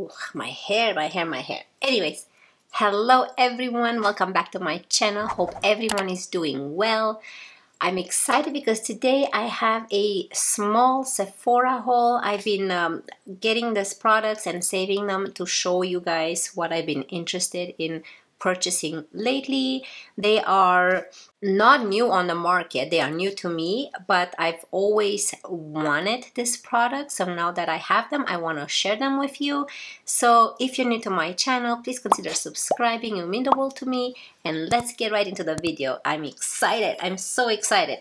Ooh, my hair. Anyways, hello everyone, welcome back to my channel. Hope everyone is doing well. I'm excited because today I have a small Sephora haul. I've been getting these products and saving them to show you guys what I've been interested in purchasing lately. They are not new on the market, they are new to me, but I've always wanted this product, so now that I have them I want to share them with you. So if you're new to my channel, please consider subscribing, you mean the world to me, and let's get right into the video. I'm excited, I'm so excited.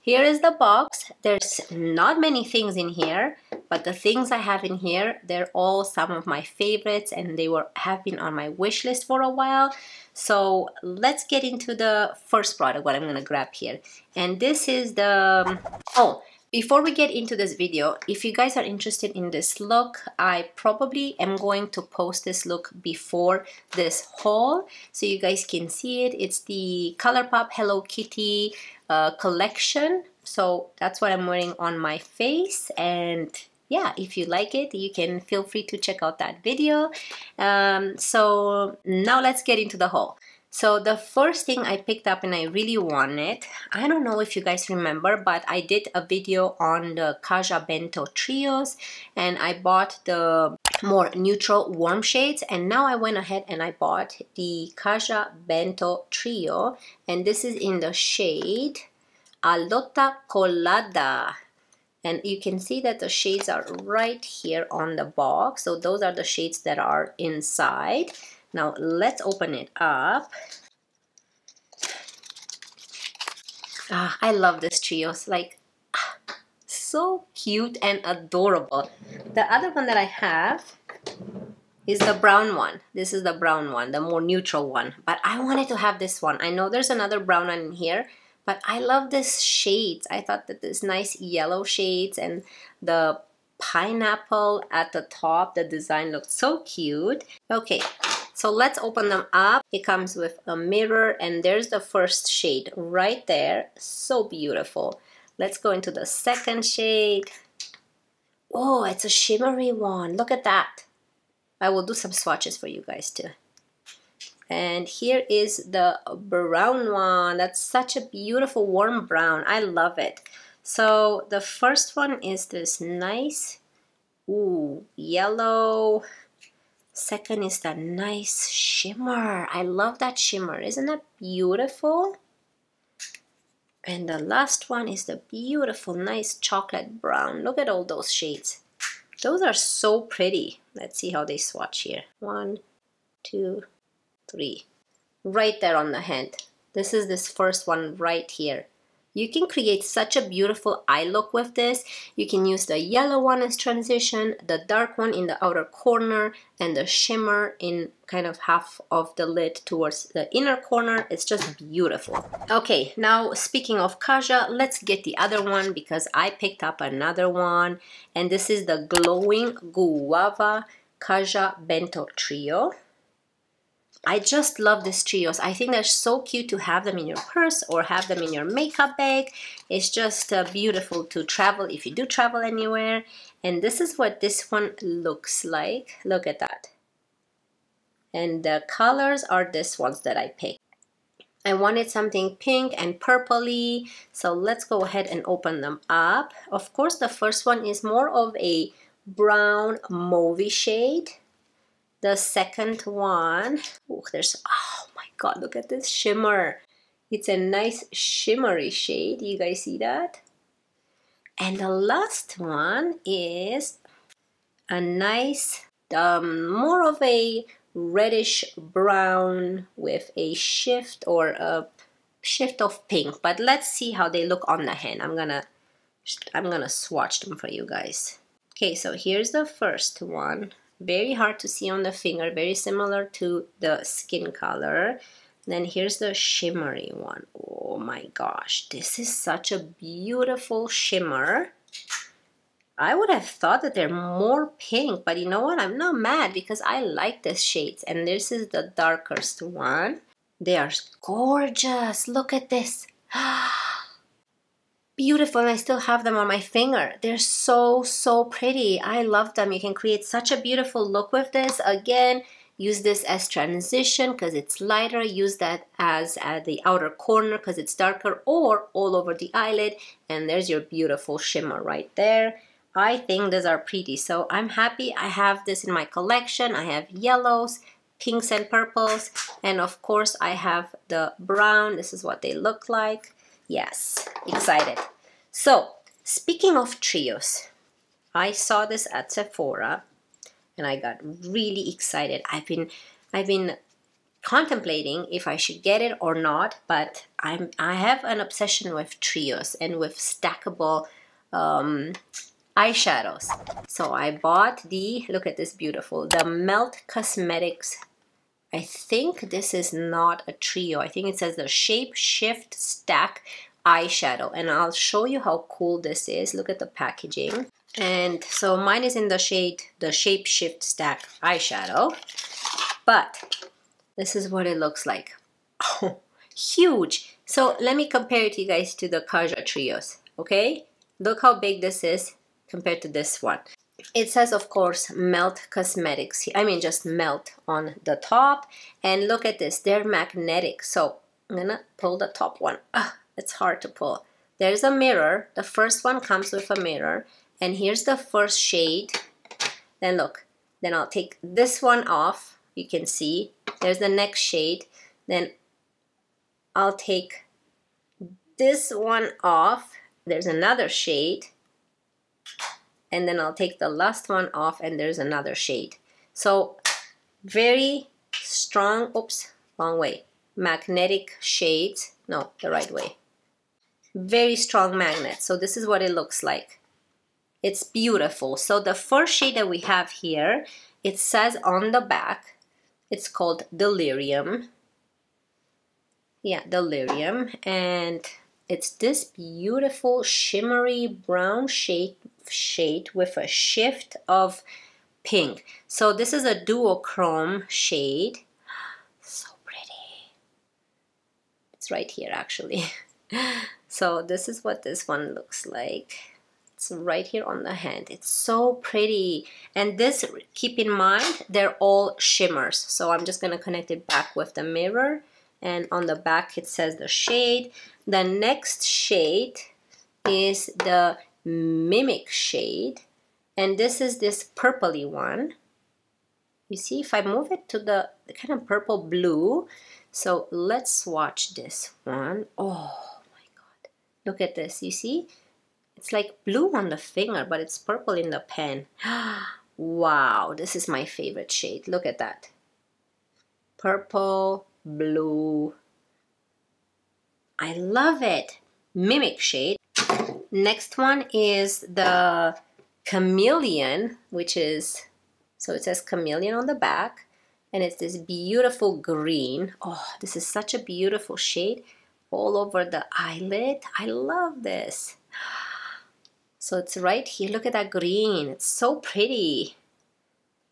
Here is the box. There's not many things in here, but the things I have in here, they're all some of my favorites and they have been on my wish list for a while. So let's get into the first product, what I'm gonna grab here. And this is the, oh, before we get into this video, if you guys are interested in this look, I probably am going to post this look before this haul so you guys can see it. It's the ColourPop Hello Kitty collection. So that's what I'm wearing on my face, and yeah, if you like it, you can feel free to check out that video. So now let's get into the haul. So the first thing I picked up and I really wanted, I don't know if you guys remember, but I did a video on the Kaja Bento Trios and I bought the more neutral warm shades, and now I went ahead and I bought the Kaja Bento Trio, and this is in the shade Alotta Colada. And you can see that the shades are right here on the box, so those are the shades that are inside. Now let's open it up. Ah, I love this trios, like so cute and adorable. The other one that I have is the brown one. This is the brown one, the more neutral one, but I wanted to have this one. I know there's another brown one in here, but I love these shades. I thought that this nice yellow shades and the pineapple at the top, the design looked so cute. Okay, so let's open them up. It comes with a mirror, and there's the first shade right there. So beautiful. Let's go into the second shade. Oh, it's a shimmery one. Look at that. I will do some swatches for you guys too. And here is the brown one. That's such a beautiful warm brown. I love it. So the first one is this nice yellow. Second is that nice shimmer. I love that shimmer. Isn't that beautiful? And the last one is the beautiful nice chocolate brown. Look at all those shades. Those are so pretty. Let's see how they swatch here. 1, 2, 3. Right there on the hand. This is this first one right here. You can create such a beautiful eye look with this. You can use the yellow one as transition, the dark one in the outer corner, and the shimmer in kind of half of the lid towards the inner corner. It's just beautiful. Okay, now speaking of Kaja, let's get the other one because I picked up another one. And this is the Glowing Guava Kaja Bento Trio. I just love these trios. I think they're so cute to have them in your purse or have them in your makeup bag. It's just beautiful to travel if you do travel anywhere. And this is what this one looks like. Look at that. And the colors are these ones that I picked. I wanted something pink and purpley, so let's go ahead and open them up. Of course, the first one is more of a brown mauvey shade. The second one, oh my god, look at this shimmer. It's a nice shimmery shade. You guys see that? And the last one is a nice, more of a reddish brown with a shift or a shift of pink. But let's see how they look on the hand. I'm gonna swatch them for you guys. Okay, so here's the first one. Very hard to see on the finger, very similar to the skin color. Then here's the shimmery one. Oh my gosh, this is such a beautiful shimmer. I would have thought that they're more pink, but you know what? I'm not mad because I like these shades. And this is the darkest one. They are gorgeous. Look at this. beautiful, and I still have them on my finger. They're so pretty. I love them. You can create such a beautiful look with this. Again, use this as transition because it's lighter. Use that as the outer corner because it's darker, or all over the eyelid. And there's your beautiful shimmer right there. I think these are pretty, so I'm happy I have this in my collection. I have yellows, pinks and purples, and of course I have the brown. This is what they look like. Yes, excited. So, speaking of trios, I saw this at Sephora and I got really excited. I've been contemplating if I should get it or not, but I have an obsession with trios and with stackable eyeshadows. So I bought the, look at this beautiful, the Melt Cosmetics. I think this is not a trio. I think it says the Shape Shift Stack eyeshadow, and I'll show you how cool this is. Look at the packaging. And so mine is in the shade, the Shape Shift Stack eyeshadow, but this is what it looks like. Oh, huge. So let me compare it to you guys to the Kaja trios, okay? Look how big this is compared to this one. It says, of course, Melt Cosmetics. I mean, just Melt on the top. And look at this, they're magnetic. So I'm gonna pull the top one. Ugh, it's hard to pull. There's a mirror. The first one comes with a mirror. And here's the first shade. Then look, then I'll take this one off. You can see there's the next shade. Then I'll take this one off. There's another shade. And then I'll take the last one off, and there's another shade. So very strong, oops, wrong way, magnetic shades. No, the right way. Very strong magnet. So this is what it looks like. It's beautiful. So the first shade that we have here, it says on the back, it's called Delirium. Yeah, Delirium. And it's this beautiful shimmery brown shade with a shift of pink. So this is a duochrome shade. So pretty. It's right here actually. So this is what this one looks like. It's right here on the hand. It's so pretty. And this, keep in mind, they're all shimmers. So I'm just gonna connect it back with the mirror, and on the back it says the shade. The next shade is the Mimic shade, and this is this purpley one. You see, if I move it to the kind of purple blue. So let's swatch this one. Oh my god, look at this. You see, it's like blue on the finger, but it's purple in the pen. Wow, this is my favorite shade. Look at that, purple, blue. I love it. Mimic shade. Next one is the Chameleon, which is, so it says Chameleon on the back, and it's this beautiful green. Oh, this is such a beautiful shade all over the eyelid. I love this. So it's right here. Look at that green. It's so pretty.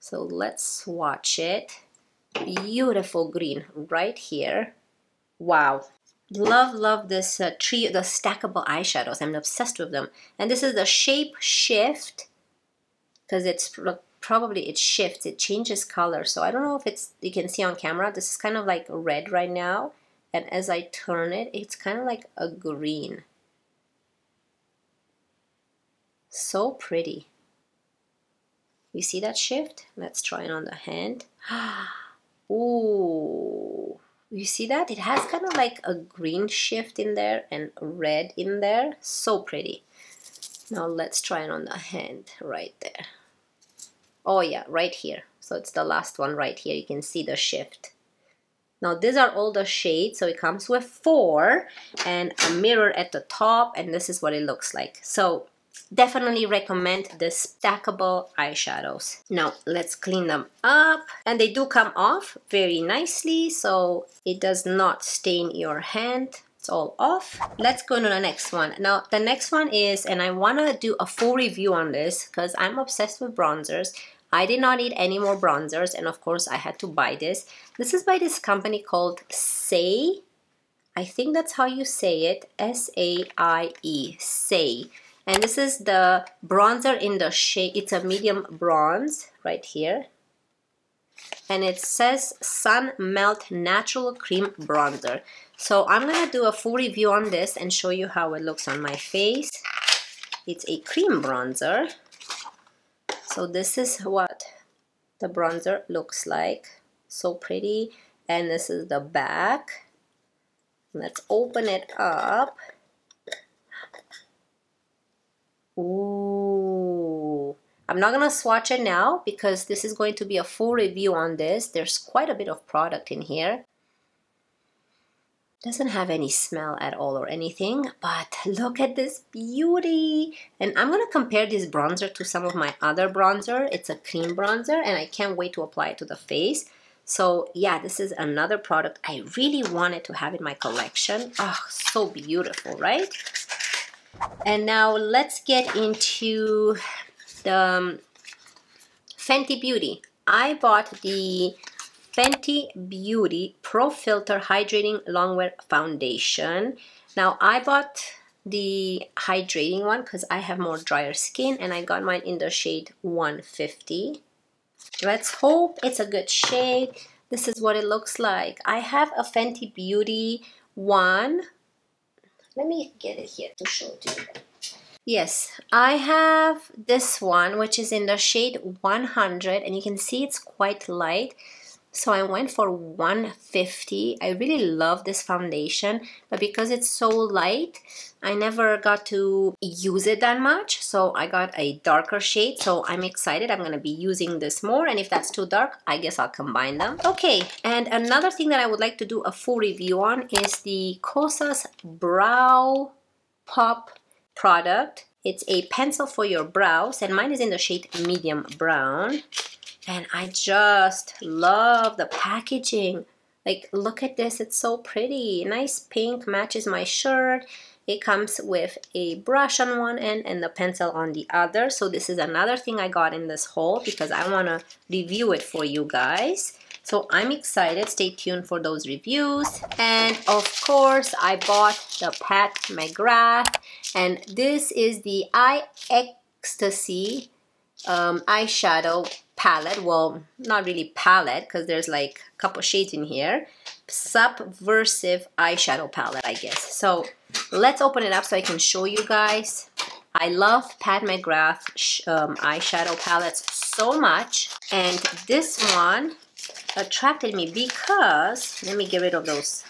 So let's swatch it. Beautiful green right here. Wow. Love this trio, the stackable eyeshadows. I'm obsessed with them. And this is the Shape Shift, because it's probably, it shifts, it changes color. So I don't know if it's, you can see on camera, this is kind of like red right now, and as I turn it, it's kind of like a green. So pretty. You see that shift? Let's try it on the hand. Ooh. You see that? It has kind of like a green shift in there and red in there. So pretty. Now let's try it on the hand right there. Oh yeah, right here. So it's the last one right here. You can see the shift. Now these are all the shades. So it comes with 4 and a mirror at the top, and this is what it looks like. So definitely recommend the stackable eyeshadows. Now let's clean them up, and they do come off very nicely, so it does not stain your hand. It's all off. Let's go to the next one. Now the next one is, and I want to do a full review on this because I'm obsessed with bronzers. I did not need any more bronzers, and of course I had to buy this. This is by this company called Saie. I think that's how you say it, S-A-I-E, Saie. And this is the bronzer in the shade, it's a medium bronze right here. And it says Sun Melt Natural Cream Bronzer. So I'm gonna do a full review on this and show you how it looks on my face. It's a cream bronzer. So this is what the bronzer looks like. So pretty. And this is the back. Let's open it up. Ooh. I'm not gonna swatch it now because this is going to be a full review on this. There's quite a bit of product in here. Doesn't have any smell at all or anything, but look at this beauty. And I'm gonna compare this bronzer to some of my other bronzer. It's a cream bronzer and I can't wait to apply it to the face. So yeah, this is another product I really wanted to have in my collection. Oh, so beautiful, right? And now let's get into the Fenty Beauty. I bought the Fenty Beauty Pro Filt'r Hydrating Longwear Foundation. Now I bought the hydrating one because I have more drier skin and I got mine in the shade 150. Let's hope it's a good shade. This is what it looks like. I have a Fenty Beauty one. Let me get it here to show to you. Yes, I have this one, which is in the shade 100, and you can see it's quite light. So I went for 150. I really love this foundation, but because it's so light, I never got to use it that much. So I got a darker shade, so I'm excited. I'm gonna be using this more, and if that's too dark, I guess I'll combine them. Okay, and another thing that I would like to do a full review on is the Kosas Brow Pop product. It's a pencil for your brows, and mine is in the shade medium brown. And I just love the packaging. Like, look at this, it's so pretty. Nice pink, matches my shirt. It comes with a brush on one end and the pencil on the other. So this is another thing I got in this haul because I wanna review it for you guys. So I'm excited, stay tuned for those reviews. And of course, I bought the Pat McGrath. And this is the Eye Ecstasy eyeshadow palette. Well, not really palette because there's like a couple shades in here. Subversive eyeshadow palette, I guess. So let's open it up so I can show you guys. I love Pat McGrath eyeshadow palettes so much, and this one attracted me because, let me get rid of those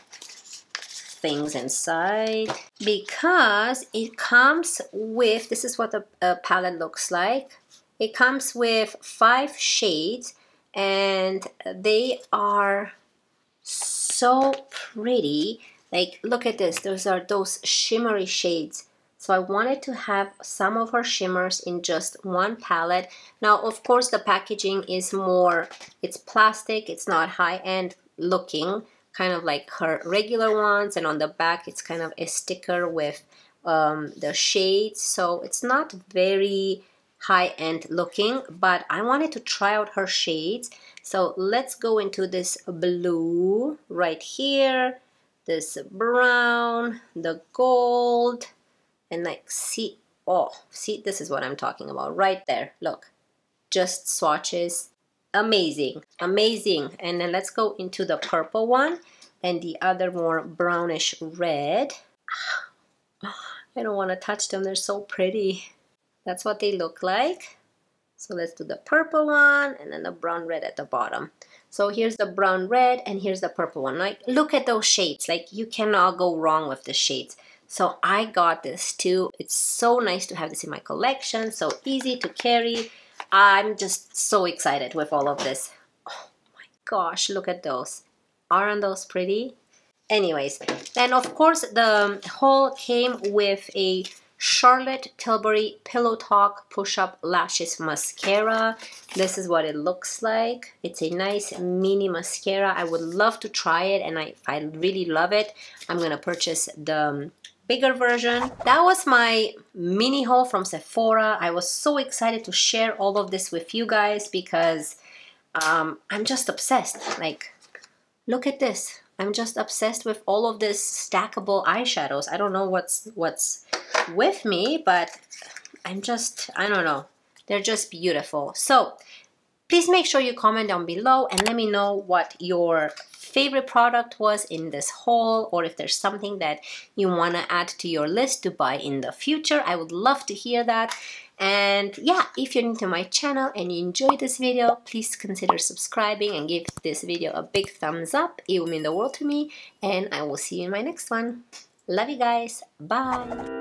things inside, because it comes with, this is what the palette looks like. It comes with 5 shades, and they are so pretty. Like, look at this. Those are those shimmery shades. So I wanted to have some of her shimmers in just one palette. Now, of course, the packaging is more, it's plastic. It's not high-end looking, kind of like her regular ones. And on the back, it's kind of a sticker with the shades. So it's not very high-end looking, but I wanted to try out her shades. So let's go into this blue right here, this brown, the gold, and like see, oh, see, this is what I'm talking about right there. Look, just swatches, amazing, amazing. And then let's go into the purple one and the other more brownish red. I don't want to touch them, they're so pretty. That's what they look like. So let's do the purple one and then the brown red at the bottom. So here's the brown red and here's the purple one. Like, look at those shades. Like, you cannot go wrong with the shades. So I got this too. It's so nice to have this in my collection. So easy to carry. I'm just so excited with all of this. Oh my gosh, look at those. Aren't those pretty? Anyways, and of course the haul came with a Charlotte Tilbury Pillow Talk Push-Up Lashes Mascara. This is what it looks like. It's a nice mini mascara. I would love to try it, and I really love it. I'm gonna purchase the bigger version. That was my mini haul from Sephora. I was so excited to share all of this with you guys because I'm just obsessed. Like, look at this. I'm just obsessed with all of these stackable eyeshadows. I don't know what's with me, but I'm just, I don't know. They're just beautiful. So please make sure you comment down below and let me know what your favorite product was in this haul, or if there's something that you want to add to your list to buy in the future. I would love to hear that. And yeah, if you're new to my channel and you enjoyed this video, please consider subscribing and give this video a big thumbs up. It will mean the world to me, and I will see you in my next one. Love you guys. Bye.